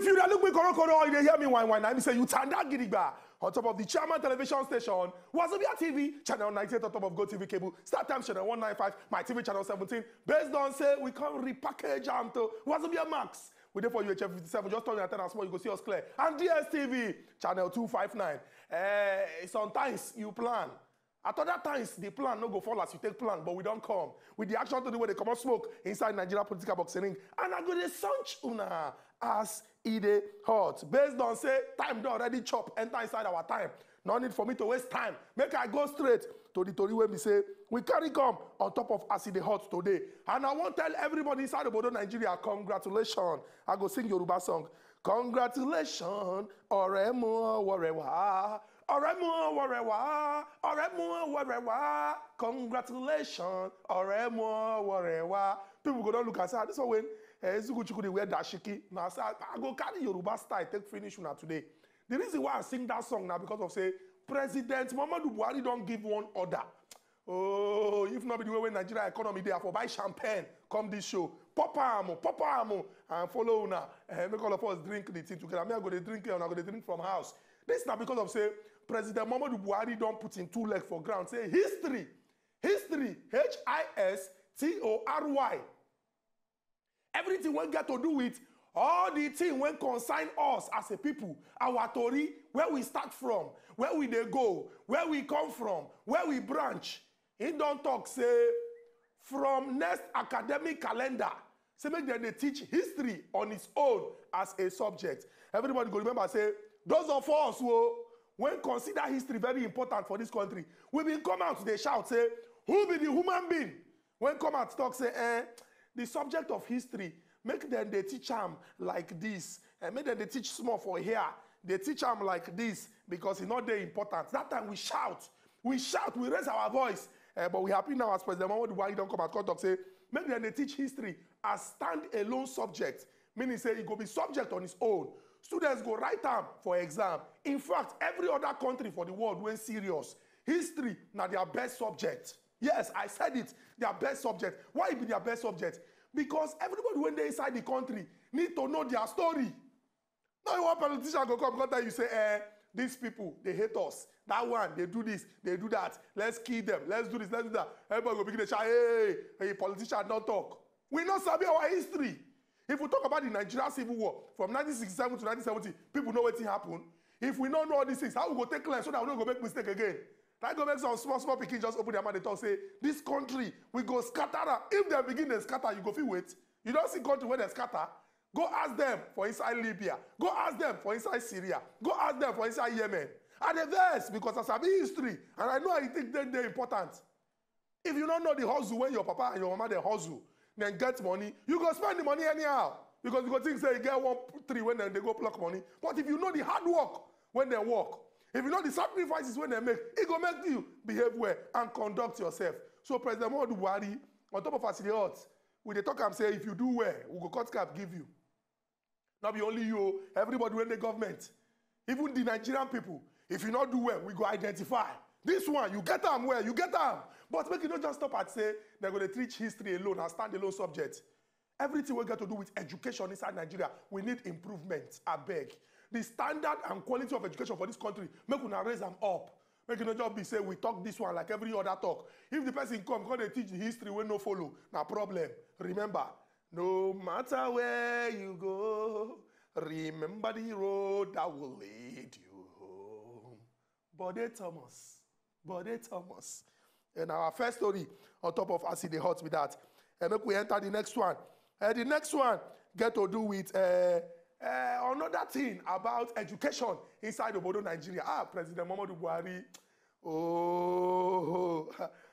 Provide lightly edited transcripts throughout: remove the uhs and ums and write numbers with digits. If you look me korokoro, you hear me whine. I say you tanda gidigba. On top of the chairman television station, Wazobia TV, channel 98, on top of Go TV cable, start time channel 195, my TV channel 17. Based on say, we can repackage am to Wazobia Max. We there for UHF 57, just turn your antenna small, you go see us clear. And DS TV, channel 259. Sometimes you plan. At other times, the plan no go fall as you take plan, but we don't come. With the action to the way they come out smoke inside Nigeria political boxing ring. And I go to search una as Ide hot. Based on say, time don already chop, enter inside our time. No need for me to waste time. Make I go straight to the Tori when we say, we carry come on top of as Ide hot today. And I won't tell everybody inside Obodo, Nigeria, congratulations. I go sing Yoruba song. Congratulations, Oremo Warewa. Oremo Warewa, Oremo Warewa, congratulations, Oremo Warewa. People go down look and say, this one when Ezukuchukudi wear dashiki. Now say, I go carry Yoruba style, take finish una today. The reason why I sing that song now because of say, President Muhammadu Buhari don't give one order. Oh, if not be the way when Nigeria economy there for buy champagne, come this show. Papa amo, and follow una. Make all of us drink the tea together. Me I go to drink here and I go to drink from house. This is not because of say, President Muhammadu Buhari don't put in two legs for ground. Say history. History. H-I-S-T-O-R-Y. Everything we get to do with, all the thing when concern us as a people, our Tori, where we start from, where we they go, where we come from, where we branch. He don't talk, say, from next academic calendar. Say make them they teach history on its own as a subject. Everybody go remember, say, those of us who, when consider history very important for this country, we will come out, they shout, say, who be the human being? When come out, talk, say, the subject of history, make them they teach them like this. And make them they teach small for here. They teach them like this because it's not that important. That time we shout. We shout, we raise our voice. But we happy now as President Muhammadu Buhari don't come out, come talk, say, make them they teach history as stand-alone subject. Meaning, say, it will be subject on its own. Students go write them for exam. In fact, every other country for the world went serious. History, now their best subject. Yes, I said it, their best subject. Why be their best subject? Because everybody when they inside the country need to know their story. Now you want politician go come and you say, these people, they hate us. That one, they do this, they do that. Let's kill them, let's do this, let's do that. Everybody will begin to shout, hey, politician, don't talk. We not sabi our history. If we talk about the Nigerian Civil War, from 1967 to 1970, people know what happened. If we don't know all these things, how we go take clean so that we don't go make mistake again? That go make some small pikin just open their mouth and talk, say, this country, we go scatter. If they begin to scatter, you go feel wait. You don't see country where they scatter. Go ask them for inside Libya. Go ask them for inside Syria. Go ask them for inside Yemen. And the verse, because I sabi history, and I know I think that they're important. If you don't know the hustle when your papa and your mama they hustle, then get money, you go spend the money anyhow. Because you go think, say, you get 1 3 when they go pluck money. But if you know the hard work when they work, if you know the sacrifices when they make, it go make you behave well and conduct yourself. So President Muhammadu Buhari, on top of us in the odds, we dey talk am say, if you do well, we go cut cap give you. Not be only you, everybody when the government, even the Nigerian people, if you not do well, we go identify. This one, you get them well, you get them. But make you not just stop and say they're going to teach history alone and stand-alone subject. Everything we got to do with education inside Nigeria, we need improvement, I beg. The standard and quality of education for this country, make una raise them up. Make you not just be say, we talk this one like every other talk. If the person come, because they teach the history, we no follow. No problem. Remember, no matter where you go, remember the road that will lead you home. Bode Thomas. And our first story on top of Acid the Hot with that. And look, we enter the next one. The next one get to do with another thing about education inside Obodo, Nigeria. President Muhammadu Buhari. Oh,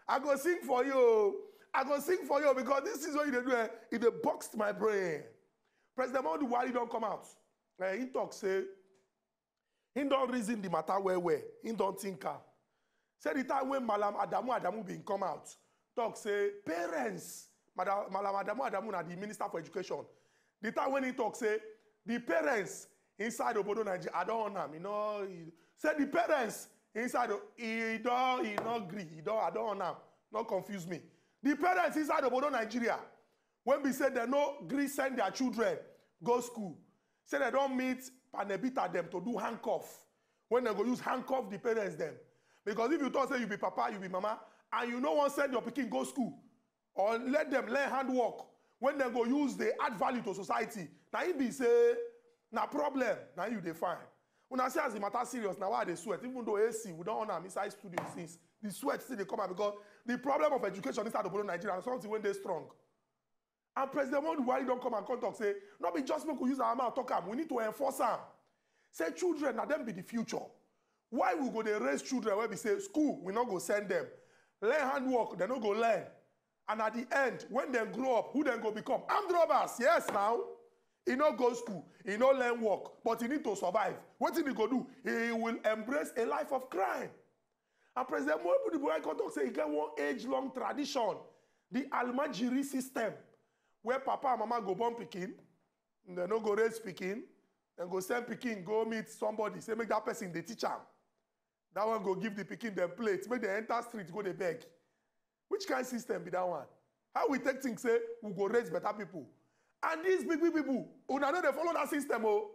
I go sing for you. I go sing for you because this is what you do. It boxed my brain. President Muhammadu Buhari don't come out. He talks, say, he don't reason the matter where. He don't think. Say the time when Malam Adamu Adamu been come out, talk say, parents, Malam Adamu Adamu na the Minister for Education. The time when he talk say, the parents inside Obodo Nigeria, I don't know him, you know, say the parents inside, he don't, I don't know him, not confuse me. The parents inside Obodo Nigeria, when we say they no gree send their children, go school, Say they don't meet Panebita them to do handcuff. When they go use handcuff the parents them. Because if you talk say you be papa, you be mama, and you no one send your picking go school, or let them learn handwork, when they go use, they add value to society. Now it be say, na problem, now you define. When I say as the matter serious, now why they sweat? Even though AC, we don't honor inside studio since, the sweat still they come out because the problem of education inside the Nigeria is something when they're strong. And President Muhammadu Buhari don't come and contact, say, not be just make we use our mouth talk am. We need to enforce them. Say children, now them be the future. Why we go they raise children where we say school, we not go send them. Learn handwork, they not go learn. And at the end, when they grow up, who then go become? Armed robbers, yes now. He not go school, he not learn work, but he need to survive. What did he go do? He will embrace a life of crime. And President Muhammadu Buhari come talk say he get one age-long tradition, the Almajiri system, where papa and mama go born pikin, they no go raise pikin, then go send pikin, go meet somebody, say make that person the teacher. That one go give the pikin them plate, make they enter street, go they beg. Which kind of system be that one? How we take things say we go raise better people? And these big people, una know they follow that system, oh.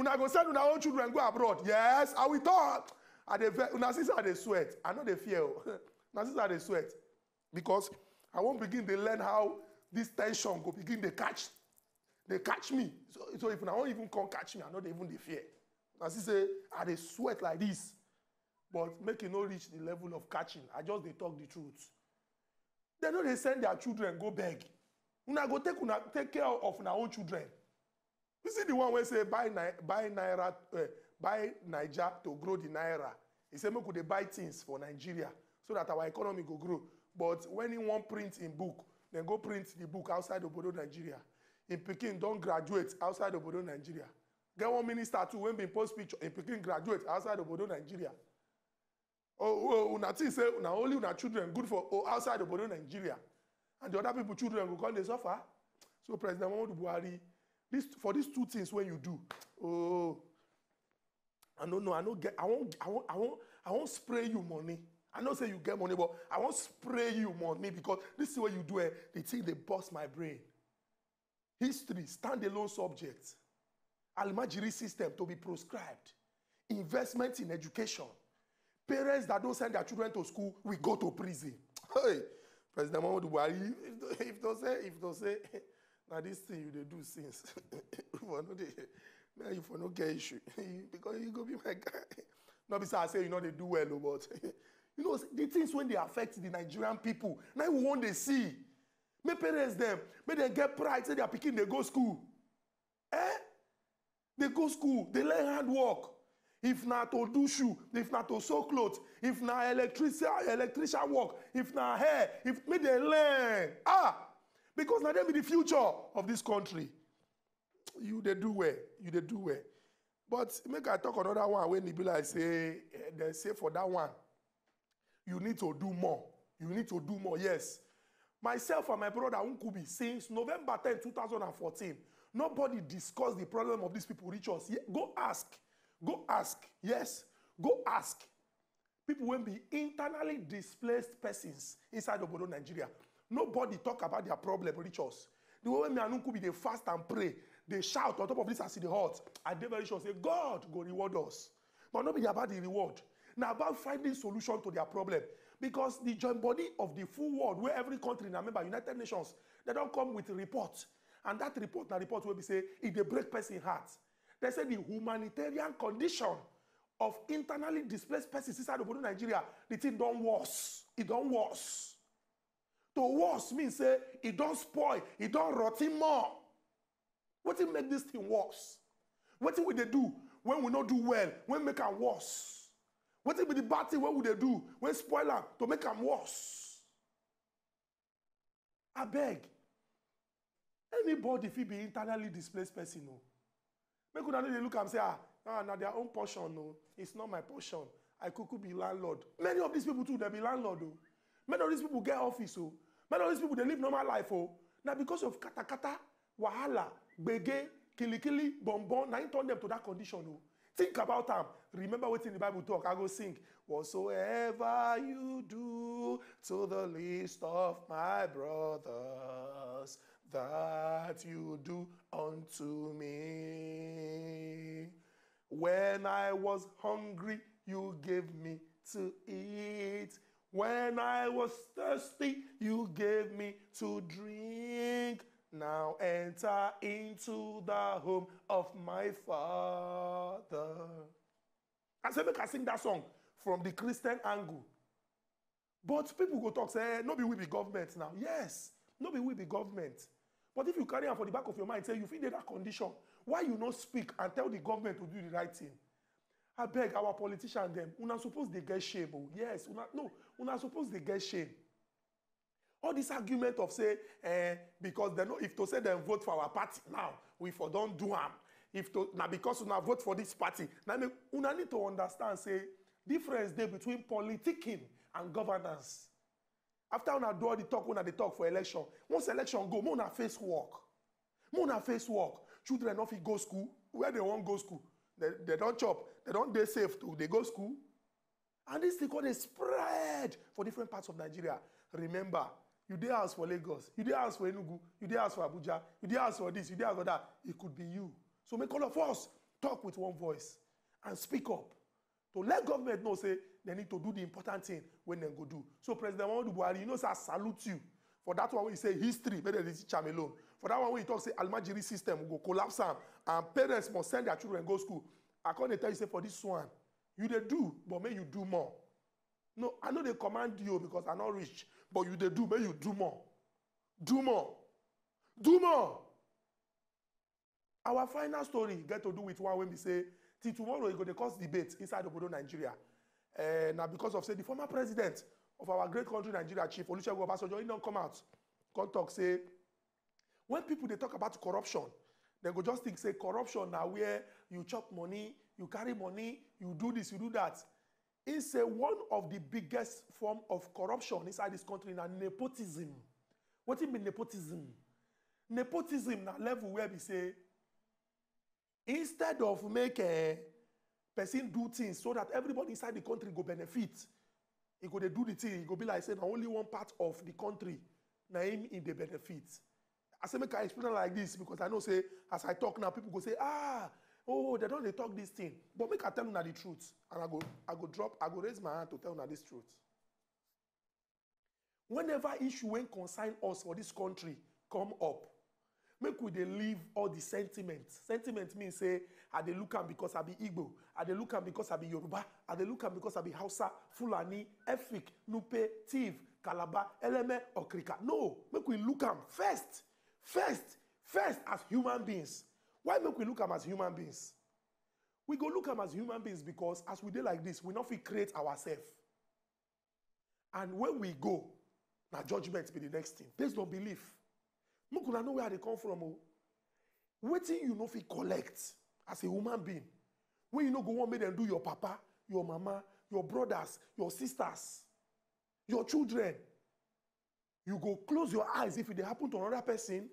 Una go send una own children go abroad. Yes, how we thought. Una sisters they sweat. I know they fear. Una sisters they sweat. Because I won't begin to learn how this tension go begin to catch. They catch me. So if una won't even come catch me, I know they even they fear. Una sisters they sweat like this. But make it not reach the level of catching. I just they talk the truth. They know they send their children go beg. Una go take care of our own children. You see the one where say buy Niger to grow the naira. He say make we dey buy things for Nigeria so that our economy go grow. But when he won't print in book, then go print the book outside obodo Nigeria. In Peking, don't graduate outside obodo Nigeria. Get one minister too when been post picture. In Peking, graduate outside obodo Nigeria. Oh, una think say na only una children good for outside obodo Nigeria. And the other people, children, will come, they suffer. So President Muhammadu Buhari, for these two things, when you do, oh, I don't know, I don't get, I won't spray you money. I don't say you get money, but I won't spray you money because this is what you do. The thing they bust my brain. History, standalone subject, Almajiri system to be proscribed, investment in education, parents that don't send their children to school, we go to prison. Hey. President Muhammadu Buhari, if they say, now this thing you they do since, now you for no get issue, because you go be my guy. Not because I say you know they do well, but you know the things when they affect the Nigerian people, now you want they see. My parents them, may they get pride, say they are picking, they go school, eh? They go school, they learn hard work. If not to do shoe, if not to sew clothes, if not electrician work, if not hair, if me they learn. Ah, because now they be the future of this country. You they do well. But make I talk another one when the bill I say they say for that one, you need to do more. You need to do more. Yes, myself and my brother Unkubi since November 10, 2014, nobody discussed the problem of these people reach us. Go ask. Go ask, yes, go ask. People will be internally displaced persons inside obodo Nigeria. Nobody talk about their problem, reach us. The way me and Nkubi, they fast and pray. They shout on top of this and see the heart. And they very sure say, God go reward us. But nobody about the reward. Now about finding solution to their problem. Because the joint body of the full world, where every country, now remember, United Nations, they don't come with reports. And that report, will be say, if they break person's heart. They said the humanitarian condition of internally displaced persons inside of Nigeria, the thing don't worse. It don't worse. To worse means say it don't spoil, it don't rot him more. What it make this thing worse? What will they do when we not do well? When make them worse? What it be the bad thing? What would they do when spoil them to make them worse? I beg. Anybody if he be internally displaced person, no. Make una know they look and say, now their own portion, no. It's not my portion. I could be landlord. Many of these people too, they be landlord, oh. Many of these people get office, oh. Many of these people, they live normal life, oh. Now because of katakata, wahala, bege, kilikili, bonbon, now you turn them to that condition, oh. Think about them. Remember what in the Bible talk, I go sing. Whatsoever you do to the least of my brothers, that you do unto me. When I was hungry, you gave me to eat. When I was thirsty, you gave me to drink. Now enter into the home of my Father. And so we can sing that song from the Christian angle. But people go talk, say, nobody will be government now. Yes, nobody will be government. But if you carry on for the back of your mind, say, you feel that condition, why you not speak and tell the government to do the right thing? I beg our politicians them, una suppose they get shame. Oh. Yes, una suppose they get shame. All this argument of say, because they know if to say they vote for our party now, we for don't do harm. If to now because una vote for this party, now una need to understand say difference there between politicking and governance. After una do all the talk, una they talk for election. Once election go, more una face work. More una face work. Children off go school where they won't go school. They don't chop, they don't dey safe too, they go school. And this thing called a spread for different parts of Nigeria. Remember, you dey ask for Lagos, you dey ask for Enugu, you dey ask for Abuja, you dey ask for this, you dey ask for that. It could be you. So make all of us talk with one voice and speak up. To let government know, say, they need to do the important thing when they go do. So President Muhammadu Buhari, you know, sir, salute you. For that one, we say history, better than teach alone. For that one, we talk, say, Almajiri system will go collapse and parents must send their children go school. I can't tell you, say, for this one, you they do, but may you do more. No, I know they command you because I'm not rich, but you they do, may you do more. Do more. Do more. Our final story get to do with one when we say, till tomorrow, it go to cause debate inside Obodo, Nigeria. Now, because of, say, the former president of our great country, Nigeria, Chief Olusegun Obasanjo, he don't come out. Come talk, say, when people, they talk about corruption, they go just think, say, corruption now where you chop money, you carry money, you do this, you do that. It's one of the biggest form of corruption inside this country, now nepotism. What do you mean nepotism? Nepotism, na level where we say, instead of making a person do things so that everybody inside the country go benefit, he go they do the thing, he go be like saying only one part of the country, na him in the benefit. I say make I explain it like this because I know say as I talk now people go say they don't they talk this thing, but make I tell you now the truth and I go raise my hand to tell you now this truth. Whenever issue when concern us for this country come up, make we they leave all the sentiments. Sentiment means say, I they look am because I be Igbo, I they look am because I be Yoruba, I they look am because I be Hausa, Fulani, Efik, Nupe, Tiv, Calabar, Eleme, or Krika. No, make we look am first as human beings. Why make we look am as human beings? We go look am as human beings because as we do like this, we not fit create ourselves. And when we go, now judgment be the next thing. Based on belief. Make una know where they come from. Oh. Wetin you no fit collect as a human being. When you no go on make them do your papa, your mama, your brothers, your sisters, your children. You go close your eyes if it happen to another person.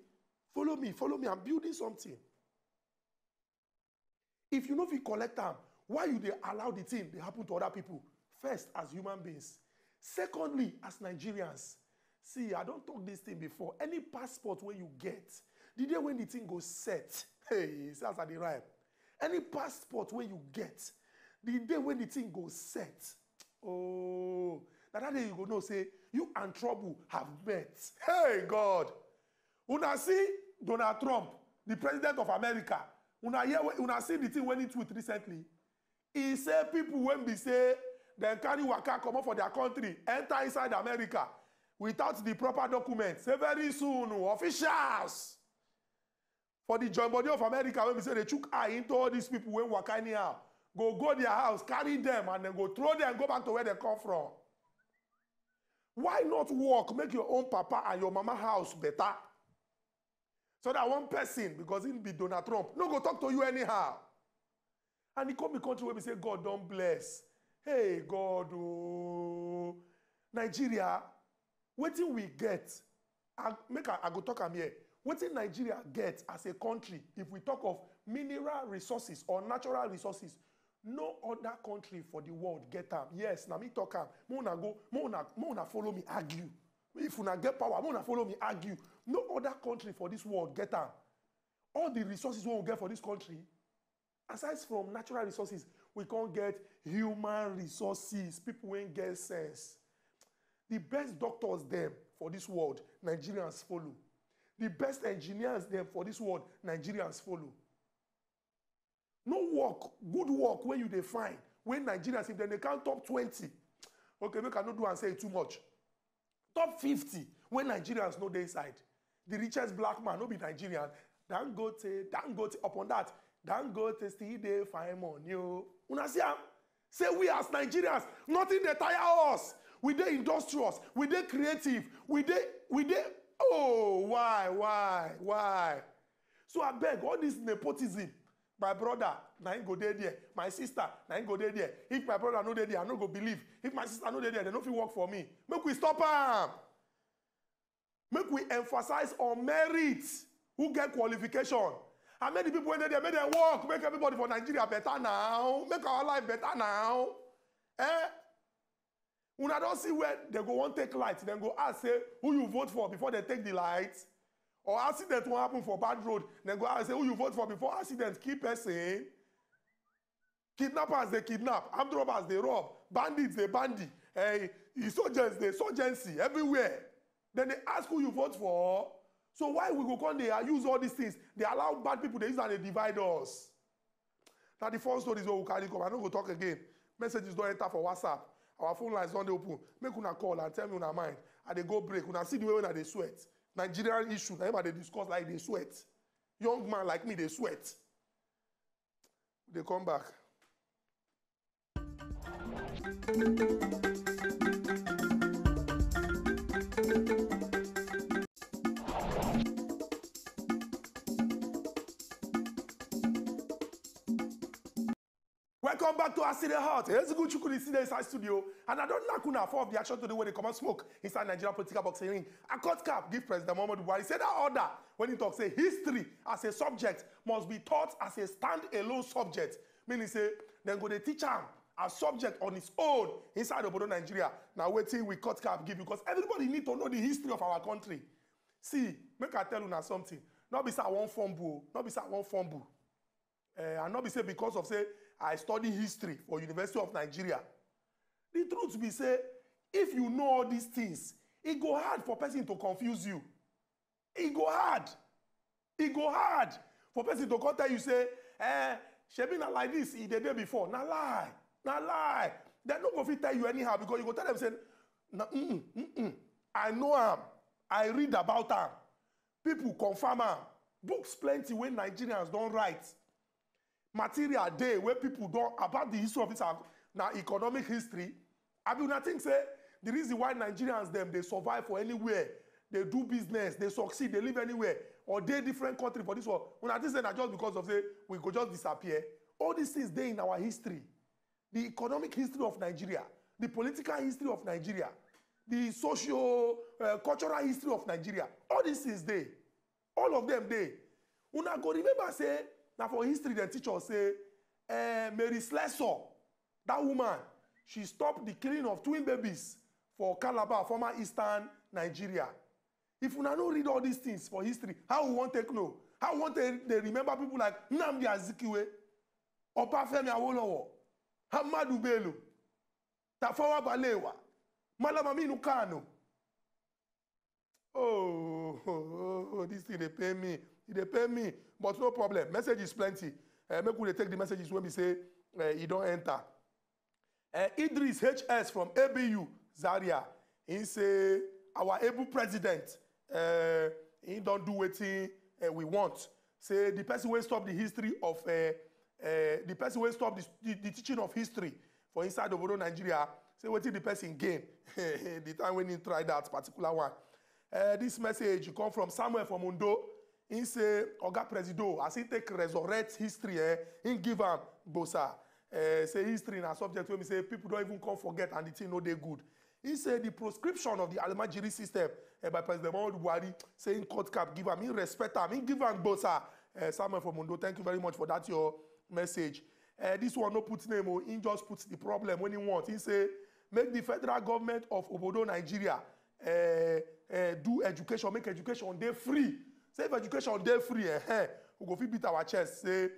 Follow me, I'm building something. If you no fit collect them, why you they allow the thing they happen to other people? First, as human beings. Secondly, as Nigerians. See, I don't talk this thing before. Any passport when you get, the day when the thing goes set, hey, it sounds like the rhyme. Any passport when you get, the day when the thing goes set, oh, that day you go know, say, you and trouble have met. Hey, God. Una see Donald Trump, the president of America. Una see the thing when he tweeted recently. He said people when they say, they carry waka come up for their country, enter inside America. Without the proper documents, say very soon, officials for the joint body of America, when we say they took eye into all these people when Wakani out, go their house, carry them, and then go throw them, go back to where they come from. Why not work, make your own papa and your mama house better? So that one person, because he'll be Donald Trump, no go talk to you anyhow. And he come the country where we say, God don't bless. Hey, God, oh, Nigeria. Wetin we get, I go talk am here. Wetin Nigeria gets as a country, if we talk of mineral resources or natural resources, no other country for the world get am. Yes, na me talk am. Mo una go, mo una follow me argue. If una get power, mo una follow me argue. No other country for this world get them. All the resources we will get for this country, aside from natural resources, we can't get human resources. People won't get sense. The best doctors them for this world, Nigerians follow. The best engineers them for this world, Nigerians follow. No work, good work where you define. When Nigerians, if they count top 20, okay, we cannot do and say too much. Top 50, when Nigerians know they inside. The richest black man, no be Nigerian. Dangote, upon that, Dangote still dey find money. Una see am? Say we as Nigerians, nothing dey tire us. We dey industrious, we dey creative, we dey. Oh, why? So I beg, all this nepotism. My brother, na him go dey there. My sister, na him go dey there. If my brother no dey there, I no go believe. If my sister no dey there, they no fit work for me. Make we stop am. Make we emphasize on merit. Who get qualification? And make the people in there, make them work. Make everybody for Nigeria better now. Make our life better now. Eh? Una don see where they go want take light. Then go ask, say, who you vote for before they take the light? Or accident won't happen for bad road. Then go and say, who you vote for before accident? Keep saying. Kidnappers, they kidnap. Armed robbers, they rob. Bandits, they bandit. Hey, insurgents, they insurgency. Everywhere. Then they ask who you vote for. So why we go come there use all these things? They allow bad people, they use and they divide us. Now the phone stories will carry come. I don't go talk again. Messages don't enter for WhatsApp. Our phone lines don't open. Make una call and tell me una mind. And they go break. Una see the way when they sweat. Nigerian issue, now they discuss like they sweat. Young man like me, they sweat. They come back. Welcome back to Asiri Heart. It's a good chuku to see the inside studio. And I don't knock on for the action today when they come and smoke inside Nigeria political boxing ring. I cut cap, give President Muhammadu Buhari. Say that order when he talks, say history as a subject must be taught as a stand-alone subject. Meaning say, then go the teacher as subject on its own inside Obodo Nigeria. Now wait till we cut cap, give because everybody need to know the history of our country. See, make I tell you now something. Not be say one fumble, not be say one fumble. And not be say because of say, I study history for University of Nigeria. The truth be say, if you know all these things, it go hard for person to confuse you. It go hard. It go hard for person to come tell you say, shebi na like this the day before. Na lie. Na lie. They no go fit tell you anyhow because you go tell them say, I know am. I read about am. People confirm am. Books plenty when Nigerians don't write. Material day where people don't about the history of it now economic history. I do not think say the reason why Nigerians them they survive for anywhere, they do business, they succeed, they live anywhere, or they different country for this world. When I think say that just because of say we could just disappear. All these things they in our history, the economic history of Nigeria, the political history of Nigeria, the social cultural history of Nigeria. All these things they, all of them they. When I go remember say. Now for history, the teacher say, Mary Slessor, that woman, she stopped the killing of twin babies for Calabar, former Eastern Nigeria. If we don't read all these things for history, how we want to know? How we want they remember people like Nnamdi Azikiwe, Obafemi Awolowo, Hamadu Bello, Tafawa Balewa, Malam Aminu Kano. Oh, this thing they pay me. They pay me, but no problem. Message is plenty. Make we take the messages when we say you don't enter. Idris HS from ABU, Zaria. He say, our able president, he don't do what we want. Say, the person will stop the history of, the person will stop the teaching of history for inside Obodo Nigeria. Say, what did the person gain? The time when he tried that particular one. This message come from somewhere from Undo. He say, Oga Presido, as he take resurrect history, he give him bosa. Say history in a subject where we say people don't even come forget and the thing no they good. He say the proscription of the Almajiri system by President Muhammadu Buhari, saying cut cap, give him, he respect him, he give him bosa. Samuel from Mundo, thank you very much for that, your message. This one no put name, he just puts the problem when he wants. He say, make the federal government of Obodo Nigeria do education, make education day free. Say if education day free, we go fit beat our chest. Say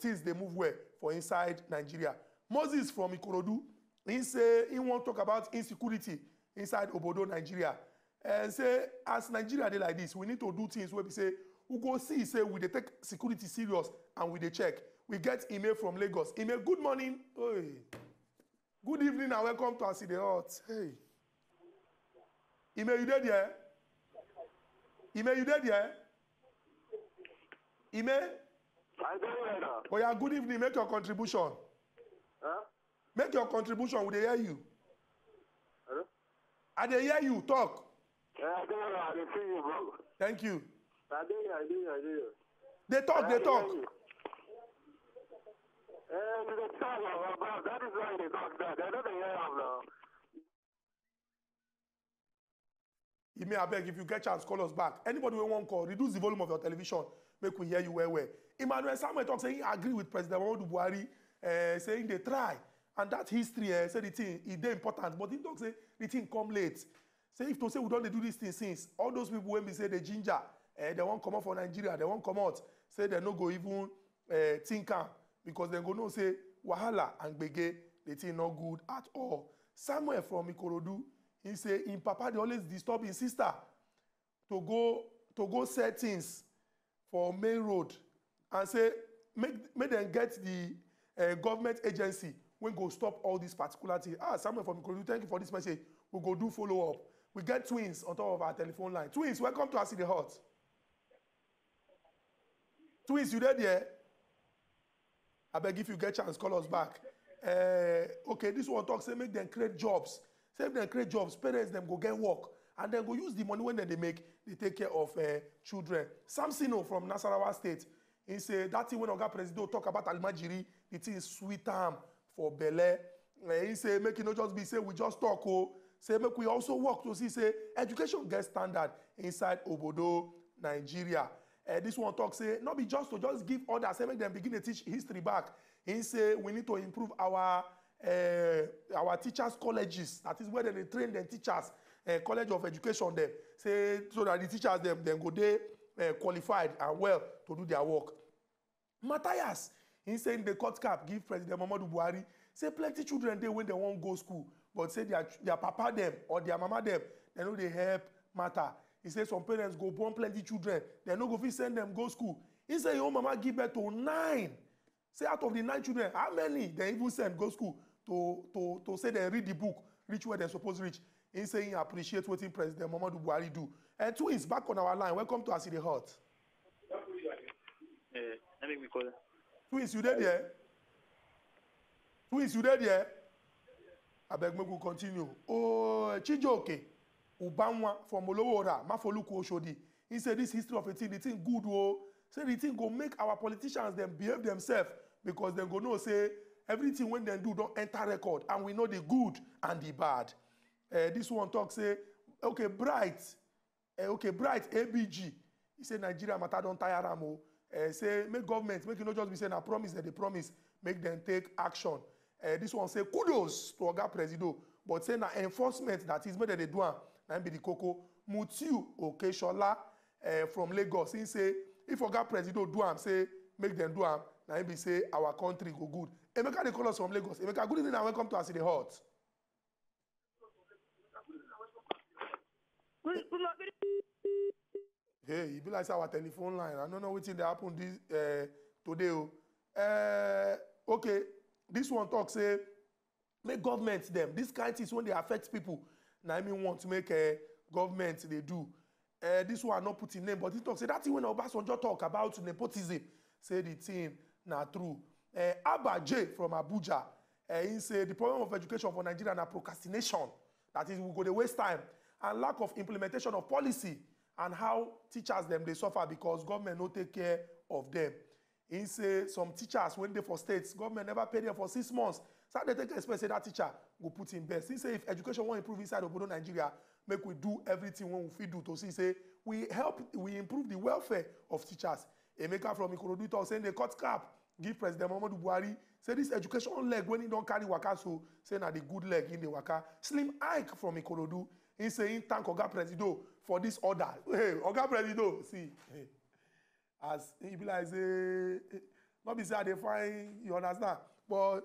things they move well for inside Nigeria. Moses from Ikorodu, he say he want talk about insecurity inside Obodo, Nigeria. And say as Nigeria they like this, we need to do things where we say we go see, say we dey take security serious and we dey check. We get email from Lagos. Email, good morning. Hey. Good evening and welcome to Asi the Hut. Hey. Email, you there there? Email, you there there? Email? I'm there now. Oh yeah, good evening. Make your contribution. Huh? Make your contribution. We dey hear you. Hello? I dey hear you. Talk. Yeah, I dey hear you. I dey see you, bro. Thank you. I dey hear you. I dey hear you. They talk. They talk. That is why they talk that. They don't hear them now. You may, I beg, if you get chance, call us back. Anybody who won't call, reduce the volume of your television, make we hear you where well. Emmanuel Samuel talks, saying he agree with President Muhammadu Buhari, saying they try. And that history, say the thing, it's very important. But he talks, say the thing come late. Say if to say we don't do this thing since, all those people when we say they ginger, they won't come out for Nigeria, they won't come out. Say they no go even think on. Because they're going to say, Wahala and Bege, they think not good at all. Somewhere from Ikorodu, he say, in Papa, they always disturb his sister to go set things for main road and say, make them get the government agency when go stop all these particular things. Ah, somewhere from Ikorodu, thank you for this message. We'll go do follow-up. We get twins on top of our telephone line. Twins, welcome to Asi the Hut. Twins, you there? I beg, if you get chance, call us back. Okay, this one talks, say make them create jobs. Say if them create jobs, parents them go get work. And then go use the money when they make, they take care of children. Samsino from Nasarawa State, he say, that thing when Oga Presido talk about Almajiri, the thing is sweet arm for Bele. He say, make it not just be, say, we just talk, oh. Say, make we also work to see, say, education gets standard inside Obodo, Nigeria. This one talk say not be just to just give orders. Say make them begin to teach history back. He say we need to improve our teachers' colleges. That is where they train the teachers, college of education them. Say so that the teachers them go there qualified and well to do their work. Matthias, he say in the court cap give President Muhammadu Buhari. Say plenty children there when they won't go school, but say their papa them or their mama them they know they help matter. He said some parents go born plenty children. They no go fit send them go school. He said your mama give birth to 9. Say out of the 9 children, how many they even send go school to say they read the book, reach where they're supposed to reach. He said he appreciates what President Muhammadu Buhari do. And two is back on our line. Welcome to Asi the Hut. I think we call it. Twins, you there? Twins, you there? I beg me to continue. Oh, Chijoke. Ubanwa from Olowora, Mafoluku Oshodi. He said this history of a thing, the thing good, oh. Say the thing go make our politicians then behave themselves because they go know say everything when they do don't enter record and we know the good and the bad. This one talk say, okay, Bright, ABG. He said Nigeria matter don tire am oh. Say make government, make you not just be saying a promise that they promise, make them take action. This one say kudos to Oga Presido, but say na enforcement that is made that they do am. And be the Coco Mutiu Okeshola from Lagos. He say, if Oga Presido do am, say, make them do am. Now be say our country go good. Emeka dey call us from Lagos. Emeka, good evening and welcome to Asi the Hut. Hey, it be like our telephone line. I don't know what thing happened today. Okay, this one talk say, make government them. This kind of thing is when they affect people. Naimi want to make a government, they do. This one not put in name, but he talks. Say that thing when Obasanjo talk about nepotism, say the thing not true. Abba J from Abuja, he say the problem of education for Nigeria na procrastination. That is, we go to waste time and lack of implementation of policy and how teachers them they suffer because government no take care of them. He say some teachers when they for states, government never pay them for 6 months. So they take expense, say that teacher go put in best. He say if education won't improve inside Obodo, Nigeria, make we do everything when we do to see, say we help, we improve the welfare of teachers. Emeka from Ikorodu talk saying they cut cap, give President Muhammadu Buhari, say this education leg when he don't carry waka, so say na the good leg in the waka. Slim Ike from Ikorodu, he saying thank Oga Presido for this order. Hey, Oga Presido, see, hey. As he be like say, not be say I define, you understand, but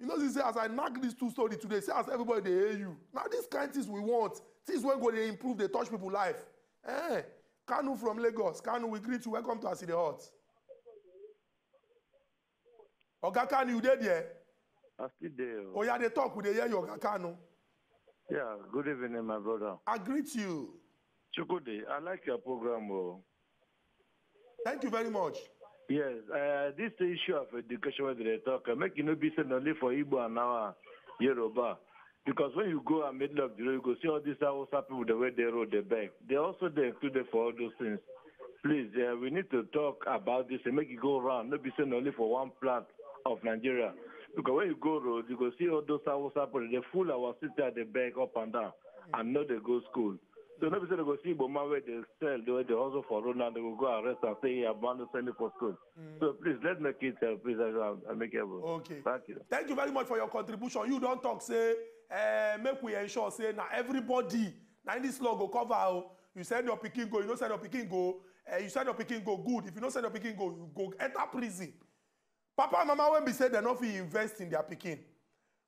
you know, say as I knock these two stories today, say as everybody they hear you. Now these kind of things we want, things when go they improve, they touch people life. Hey, Kanu from Lagos, Kanu, we greet you, welcome to Aside Hut. Oga Kanu, you there there? I'm still there. Oh yeah, they talk, we they hear you, Oga Kanu. Yeah, good evening, my brother. I greet you. Chukwudi, I like your program. Bro. Thank you very much. Yes, this issue of education where they talk, make you no be said only for Igbo and now Yoruba. Because when you go and middle of the road, you go see all these Hausa people the way they roll the back. They also they included for all those things. Please, we need to talk about this and make it go around, not be saying only for one part of Nigeria. Because when you go road, you go see all those Hausa people, they fool our city at the back up and down and not they go school. So nobody said they go see Boma where they sell, they also for road and they will go arrest and say I'm not sending for school. So please let's make it please I'll make it happen. Okay. Thank you. Thank you very much for your contribution. You don't talk say make we ensure say now everybody now in this law go cover. You send your picking go, you don't send your picking go, you send your picking go good. If you don't send your picking go, you go enter prison. Papa and Mama when be said they're not to invest in their picking.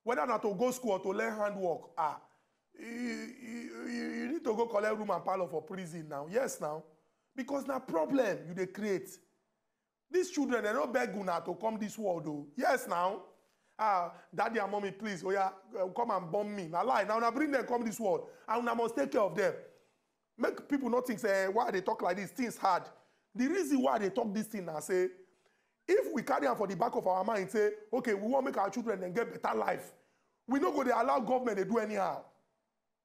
Whether not to go school or to learn handwork, you need to go collect room and parlor for prison now. Yes, now. Because now problem you they create. These children, they don't beg una to come this world, though. Yes, now. Daddy and mommy, please, oh yeah, come and bomb me. Now lie. Now, now bring them come this world. And I must take care of them. Make people not think, say, why they talk like this? Things hard. The reason why they talk this thing, I say, if we carry them for the back of our mind, say, okay, we want to make our children and get better life. We don't go to allow government to do anyhow.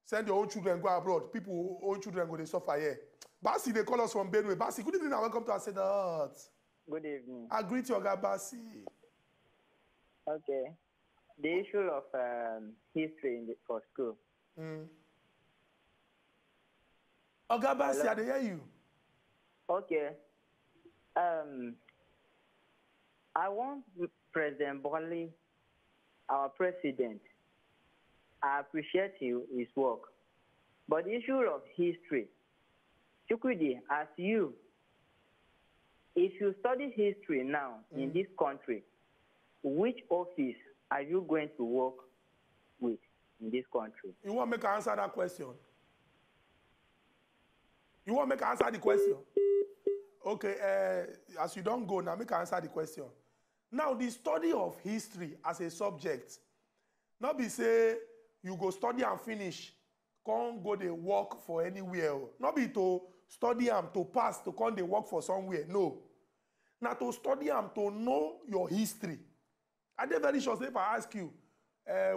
Send your own children go abroad. People own children go they suffer here. Basi, they call us from Benue. Basi, good evening and welcome to Aside Hut. Good evening. I greet your guy, Basi. Okay. The issue of history in the, for school. Oga Basi, I hear you. Okay. I want President Buhari, our president. I appreciate you, his work. But the issue of history, Chukwudi, as you, if you study history now in this country, which office are you going to work with in this country? You want me to answer that question? You want me to answer the question? Okay, as you don't go, now make answer the question. Now, the study of history as a subject, not be say, you go study and finish, can't go they work for anywhere. Not be to study and to pass, to come they work for somewhere. No. Now to study and to know your history. I dey very sure if I ask you,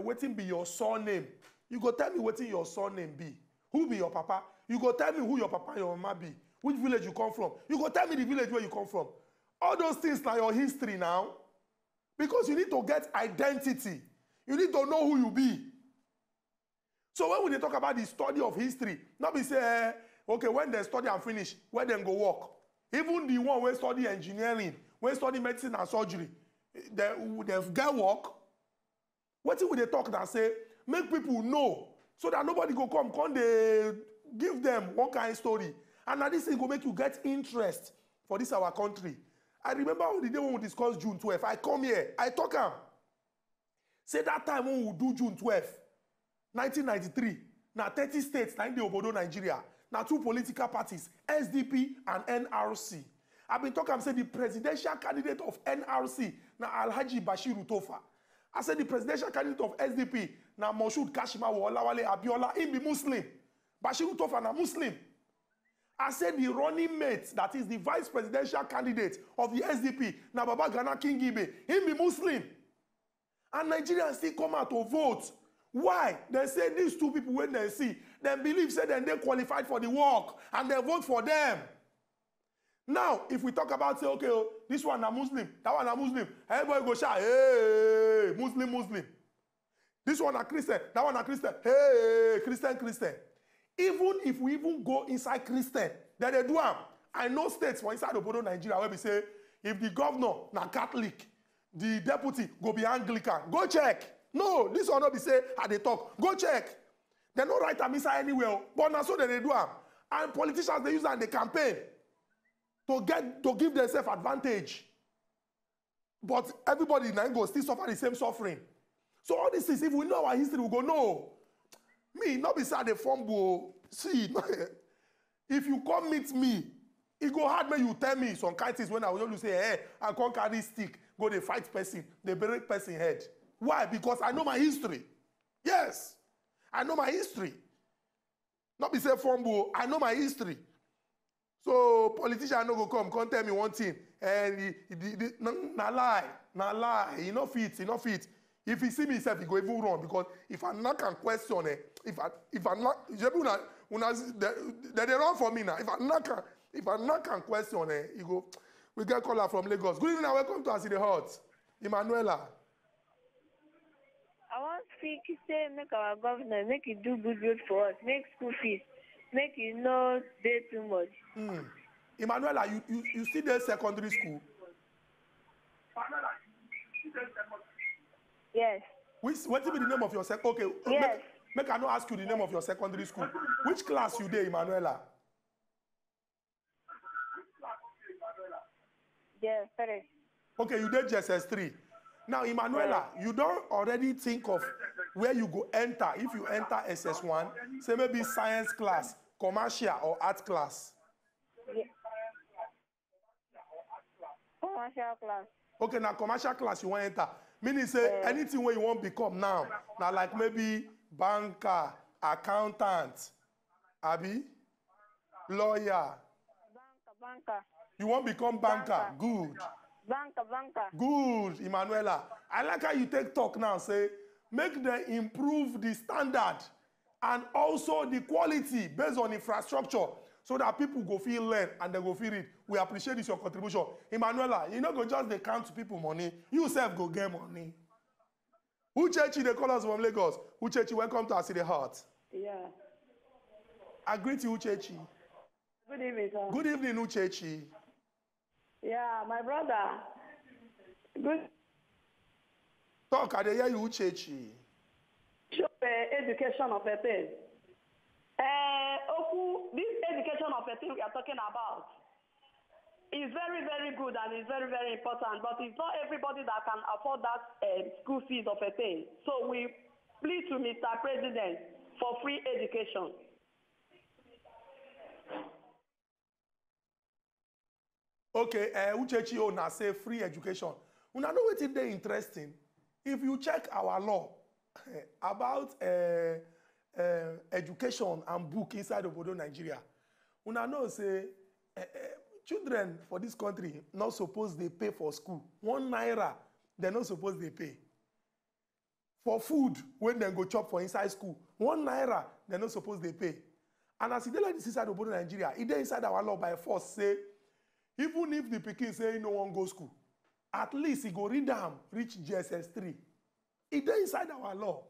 what be your surname? You go tell me what your surname be. Who be your papa? You go tell me who your papa and your mama be. Which village you come from? You go tell me the village where you come from. All those things are your history now. Because you need to get identity. You need to know who you be. So when we talk about the study of history, not be say, okay, when they study and finish, where they go work. Even the one who study engineering, when study medicine and surgery, they get work. What will they talk that say, make people know, so that nobody go come they give them one kind of story. And now this thing will make you get interest for this our country. I remember on the day when we discussed June 12th, I come here, I talk him. Say that time when we do June 12th, 1993, now 30 states, now in the Obodo, Nigeria, now 2 political parties, SDP and NRC. I've been talking, I said the presidential candidate of NRC, now Alhaji Bashir Tofa. I said the presidential candidate of SDP, now Moshood Kashimawo Abiola, he be Muslim. Bashir Tofa, now Muslim. I said the running mate, that is the vice presidential candidate of the SDP, now Nababagana Kingibe, he be Muslim. And Nigerians still come out to vote. Why? They say these two people when they see, they believe say that they qualified for the work and they vote for them. Now, if we talk about say, okay, oh, this one a Muslim, that one a Muslim, everybody go shout, hey, Muslim, Muslim. This one a Christian, that one a Christian, hey, Christian, Christian. Even if we even go inside Christian, then they do them. I know states for inside Obodo, Nigeria, where we say, if the governor na Catholic, the deputy go be Anglican. Go check. No, this will not be say how they talk. Go check. They no write a missile anywhere. But now so they do them. And politicians, they use and they campaign to give themselves advantage. But everybody now go still suffer the same suffering. So all this is, if we know our history, we go, no. Me, not be sad, they fumble. See, if you come meet me, it go hard when you tell me some kind things when I will say, hey, I can't carry stick. Go, they fight person, they break person head. Why? Because I know my history. Yes, I know my history. Not be say fumble, I know my history. So politician no go come tell me one thing. And na lie, na lie. He no fit, he no fit. If he see me himself, he go even wrong because if I not can question it, if I not, they run for me now. If I not can question it, he go. We get caller from Lagos. Good evening and welcome to As the Hot. Emmanuela. I want to speak, say, make our governor, make it do good road for us, make school fees, make it not pay too much. Mm. Emmanuela, you see the secondary school? Emmanuela, you see the secondary school? Yes. What will be the name of your secondary school? Okay, yes. Make I not ask you the name of your secondary school. Which class you dey, Emmanuela? Yes, correct. Okay, you did JSS3. Now, Emmanuela, yes. You don't already think of where you go enter. If you enter SS1, say maybe science class, commercial, or art class. Yes. Commercial class. Okay, now commercial class you want to enter. Meaning say anything where you want to become now. Now like maybe banker, accountant, abi, lawyer. Banker. You want to become banker. Good. Banker. Good, Emmanuela. I like how you take talk now. Say make them improve the standard and also the quality based on infrastructure so that people go feel learn and they go feel it. We appreciate this your contribution. Emmanuela, you know go just they count to people money. You self go get money. Uchechi, they call us from Lagos. Uchechi, welcome to As the Hot. Yeah. I greet you, Uchechi. Good evening, sir. Good evening, Uchechi. Yeah, my brother. Good. Talk, I hear you, Uchechi. Show education of a thing. Oku, this education of a thing we are talking about is very, very good and is very, very important, but it's not everybody that can afford that school fees of a thing. So we plead to Mr. President for free education. Okay, Uchechi Ona say free education. Una know what is interesting. If you check our law about education and book inside of Obodo Nigeria, una know say children for this country not supposed they pay for school. 1 naira, they're not supposed they pay. For food, when they go chop for inside school, 1 naira, they're not supposed they pay. And as they like this inside of Obodo Nigeria, either inside our law by force say, even if the Pekin say no one go school, at least he go read them, reach JSS3. It is inside our law.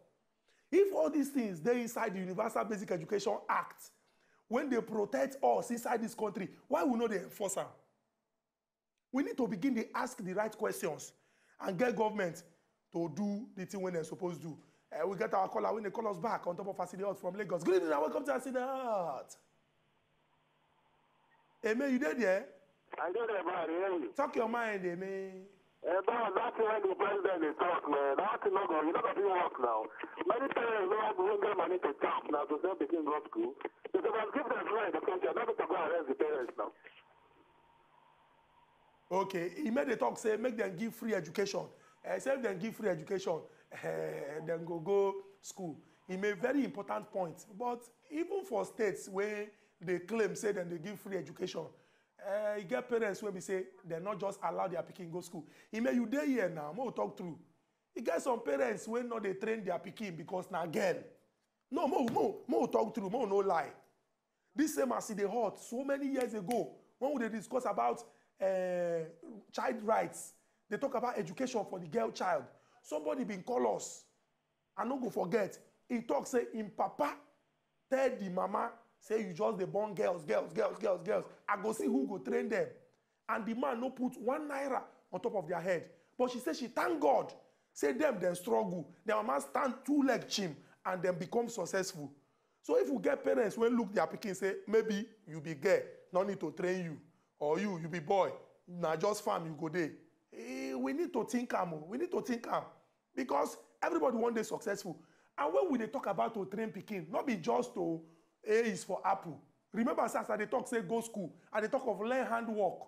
If all these things, they inside the Universal Basic Education Act, when they protect us inside this country, why will not they enforce them? We need to begin to ask the right questions and get government to do the thing when they're supposed to do. We get our caller when they call us back on top of As the Hot from Lagos. Good evening and welcome to As the Hot. Hey, man, you there? I don't know about it. Talk your mind, man. About that's when the president is talking, man. That's not going to work now. Many parents don't have the money to tap now to them begin go school. So they must give them right the country. I'm not going to go arrest the parents now. Okay, he made a talk say make them give free education. Say if them give free education, then go school. He made very important points. But even for states where they claim say then they give free education. You get parents when we say they're not just allow their pikin go school. He may you there here now, more talk through. You get some parents when not they train their pikin because now girl. No, more talk through, more no lie. This same As the Hot so many years ago, when they discuss about child rights, they talk about education for the girl child. Somebody been call us. I no go forget. He talk say in papa, tell the mama. Say you just the born girls. I go see who go train them. And the man no put 1 naira on top of their head. But she said she thank God. Say them then struggle. Their mama stand two-leg chim and then become successful. So if you get parents when look their picking say, maybe you be girl, no need to train you. Or you be boy, now just farm, you go there. Hey, we need to think am. We need to think am. Because everybody one day successful. And when they talk about to train picking, not be just to A is for apple. Remember, Sasa, they talk, say, go school, and they talk of learn handwork.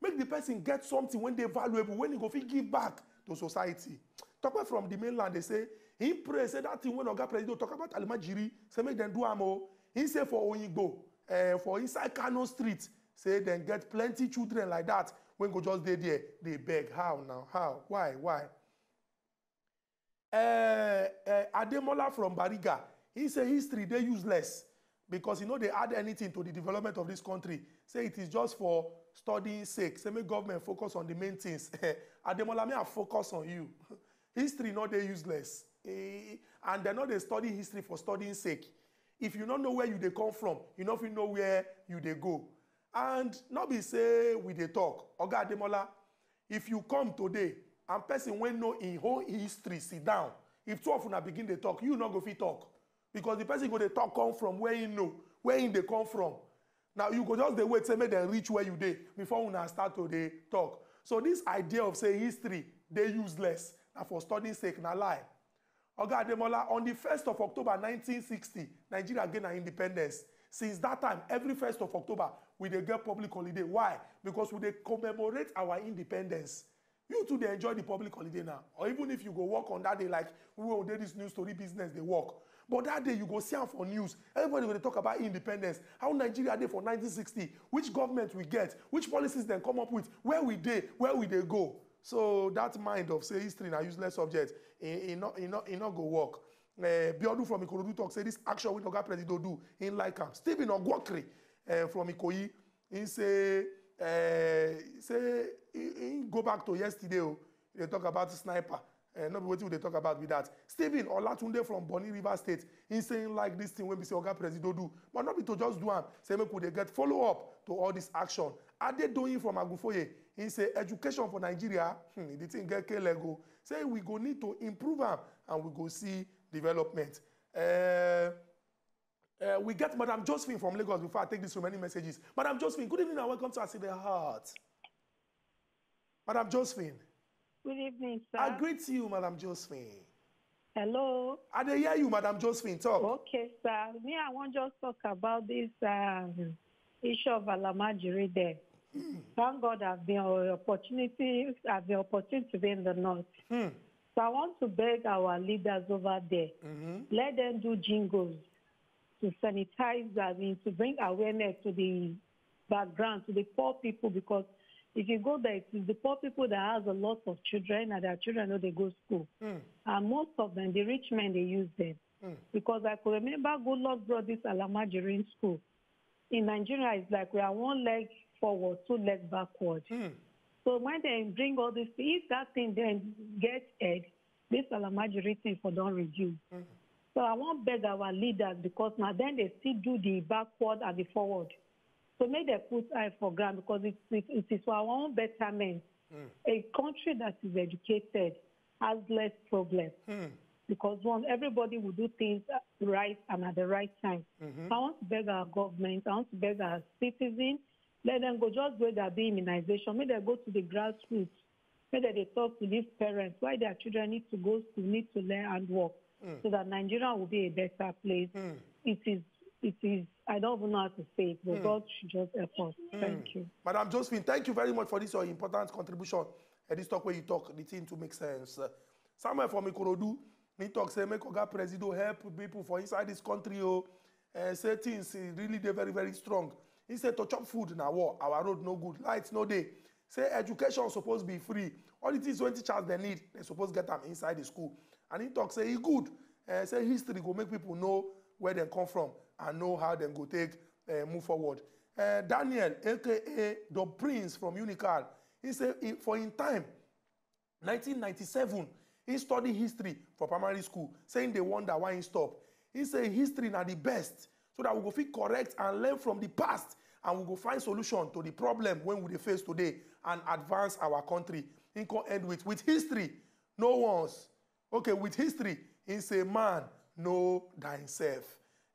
Make the person get something when they're valuable, when he go fit give back to society. Talk about from the mainland, they say, he pray, say that thing when Oga President talk about Almajiri, say make them do amo. He say for Oyinbo, for inside Kano Street, say then get plenty children like that. When go just there, they beg, how now, how, why? Ademola from Bariga, he say history, they useless. Because you know they add anything to the development of this country. Say it is just for studying sake. Say make government focus on the main things. Ademola, may I focus on you. History, no, they useless. And they know they study history for studying sake. If you don't know where you they come from, you know if you know where you they go. And not be say we they talk. Oga Ademola, if you come today and person when know in whole history, sit down. If two of them begin they talk, you not go fit talk. Because the person go they talk come from where you know, where in they come from. Now you go just the wait say make them reach where you they before una start to they talk. So this idea of say history, they useless. Now for studying sake, na lie. Oga Ademola, on the 1st of October 1960, Nigeria gained her independence. Since that time, every 1st of October, we they get public holiday. Why? Because we they commemorate our independence. You too, they enjoy the public holiday now. Or even if you go work on that day, like we will do this news story business, they work. But that day, you go see them for news. Everybody will talk about independence. How Nigeria did for 1960. Which government we get. Which policies they come up with. Where we they, where will they go. So that mind of, say, history and a useless subject, it not go work. Biodu from Ikorodu talk, say, this action with Oga President do, in like him. Stephen Ogwokri from Ikoyi, he say, go back to yesterday, they talk about sniper. Not what they talk about with that. Stephen Olatunde from Bonny River State, he's saying like this thing when we say Oga Presido do. But not be to just do am. Say make we get follow-up to all this action. Adedoyin from Agufoye, he say education for Nigeria, the thing get Kelego. Say we go need to improve am and we go see development. We get Madam Josephine from Lagos before I take this so many messages. Madam Josephine, good evening and welcome to As in the Heart. Madam Josephine. Good evening, sir. I greet you, Madam Josephine. Hello. I dey hear you, Madam Josephine. Talk. Okay, sir. Me, I want just talk about this issue of Alamajiri there. Thank God I've been opportunity to be in the north. So I want to beg our leaders over there. Let them do jingles to sanitize, I mean, to bring awareness to the background, to the poor people, because if you go there, it's the poor people that has a lot of children, and their children know they go to school. And most of them, the rich men, they use them. Because I could remember Good Lord brought this Alamajiri in school. In Nigeria, it's like we are one leg forward, two legs backward. So when they bring all this, if that thing then gets head, this Alamajiri thing for don't reduce. So I won't beg our leaders, because now then they still do the backward and the forward. So make them put eye for ground, because it is for our own betterment. A country that is educated has less problems. Because one, everybody will do things right and at the right time. I want to beg our government, I want to beg our citizens, let them go just where they be immunization, make them go to the grassroots, make them talk to these parents, why their children need to go to need to learn and work, so that Nigeria will be a better place. It is, I don't even know how to say it, but God should just help us. Thank you. Madam Josephine, thank you very much for this, your important contribution. And this talk where you talk, the thing to make sense. Somewhere from Ikorodu, he talks, say, make Oga Presido help people for inside this country. Say things, really, they're very, very strong. He said, to chop food in our war, our road no good, lights no day. Say, education is supposed to be free. All it is when teachers they need, they're supposed to get them inside the school. And he talks, say, he good. Say, history go make people know where they come from and know how they go take move forward. Daniel, a.k.a. the Prince from Unical, he said for in time, 1997, he studied history for primary school, saying they wonder why he stopped. He said history not the best, so that we go fit correct and learn from the past, and we go find solution to the problem when we face today and advance our country. He can end with history, no once. Okay, with history, he say, man, know thyself.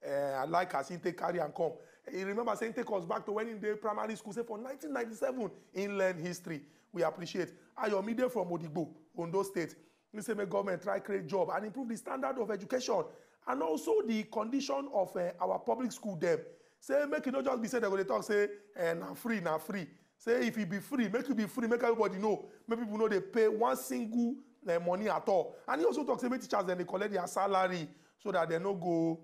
I like as he take carry and come. He remember saying, take us back to when in the primary school, say for 1997, in learn history. We appreciate. Ayomide from Odigbo, Ondo State. He say, may government try create job and improve the standard of education and also the condition of our public school them. Say, make it not just be said that when they talk, say, now free, now free. Say, if it be free, make it be free, make everybody know. Make people know they pay one single money at all. And he also talks, say, make teachers, then they collect their salary so that they no go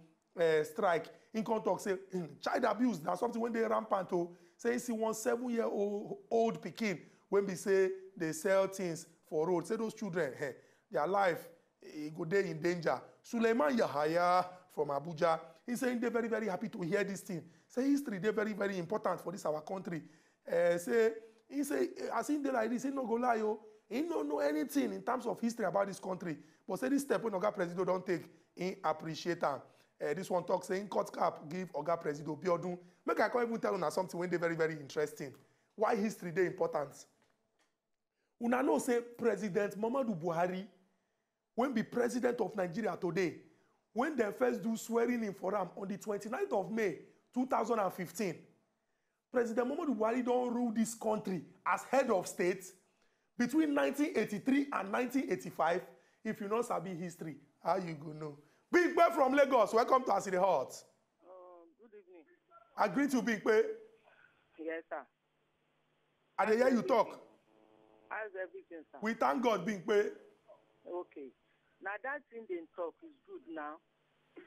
strike. In contact, say, child abuse, that's something when they rampant. Say, see one 7-year-old Pekin, when they say they sell things for road. Say, those children, hey, their life, go there in danger. Suleiman Yahaya from Abuja, he's saying they're very, very happy to hear this thing. Say history, they're very, very important for this, our country. Say, he say, I think they like this, he no go lie, oh. He don't know anything in terms of history about this country. But say this step when Oga Presido don't take, he appreciate them. This one talk saying, cut cap, give Oga Presido, Biodun. Make I can't even tell you something when they're very, very interesting. Why history, they're important. Una know say President Muhammadu Buhari, when be president of Nigeria today, when they first do swearing in for him on the 29th of May, 2015, President Muhammadu Buhari don't rule this country as head of state between 1983 and 1985. If you not sabi history, how you go know? Big Pe from Lagos, welcome to Asiri Hot. Good evening. I agree to Big Pe. Yes, sir. And they hear you talk. How's everything, sir? We thank God, Big Pe. Okay. Now that thing they talk is good now.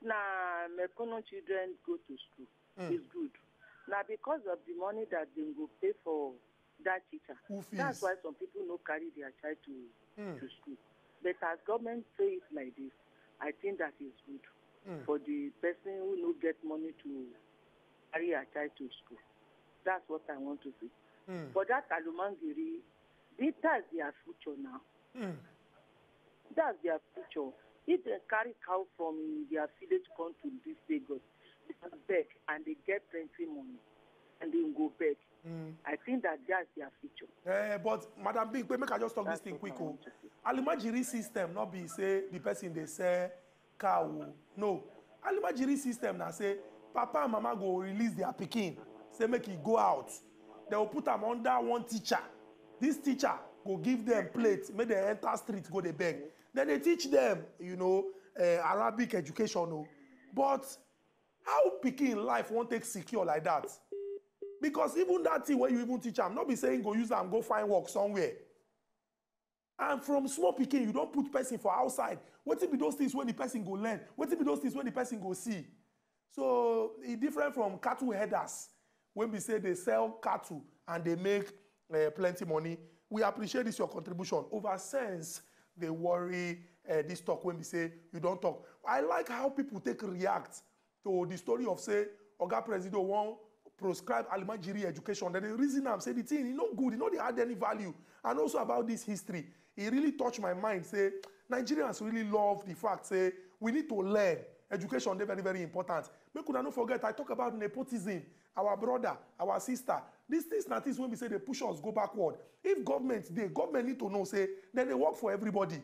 Now my children go to school. It's good. Now, because of the money that they will pay for that teacher, that's why some people no carry their child to school. But as government say it like this, I think that is good for the person who no get money to carry a child to school. That's what I want to see. For that Alumangiri, that's their future now. That's their future. If they carry cow from their village come to this Lagos, back and they get plenty money and they go back. I think that that's their future. But Madam Big, make I just talk that's this thing quick. Alumajiri system not be say the person they say cow. No. Alumajiri system now say papa and mama go release their pikin. Say make it go out. They will put them under one teacher. This teacher go give them plates, make them enter street, go they beg. Then they teach them, you know, Arabic education. But how picking life won't take secure like that? Because even that thing where you even teach them, not be saying go use them, go find work somewhere. And from small picking, you don't put person for outside. What if those things when the person go learn? What if those things when the person go see? So it's different from cattle headers. When we say they sell cattle and they make plenty money, we appreciate this your contribution. Over sense, they worry this talk when we say you don't talk. I like how people take react. So the story of say Oga Presido won't proscribe Almajiri education. Then the reason I'm saying the thing, it's not good, it's not they add any value. And also about this history, it really touched my mind. Say Nigerians really love the fact, say we need to learn. Education, they're very, very important. We could not forget, I talk about nepotism, our brother, our sister. These things not this when we say they push us, go backward. If government need to know, say, then they work for everybody.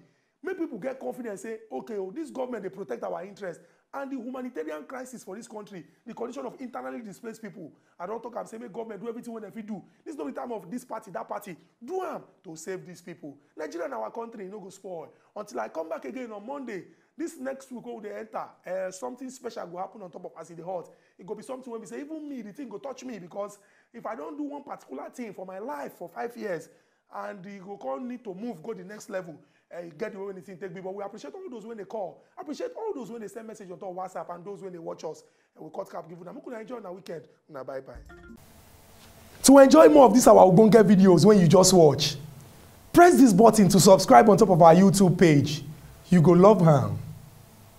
Make people get confident, say, okay, well, this government, they protect our interests. And the humanitarian crisis for this country, the condition of internally displaced people. I don't talk, I'm saying, make government do everything when they do. This is not the time of this party, that party. Do them to save these people. Nigeria and our country, no go spoil. Until I come back again on Monday, this next week when they enter, something special will happen on top of us in the heart. It will be something when we say, even me, the thing will touch me, because if I don't do one particular thing for my life for 5 years, and the go need to move, go to the next level, get the way anything take me. But we appreciate all those when they call. Appreciate all those when they send message on top of WhatsApp and those when they watch us. And we cut cap, give them. We could enjoy our weekend. Now, bye-bye. To enjoy more of this, our Ubunga videos when you just watch, press this button to subscribe on top of our YouTube page. You go love her.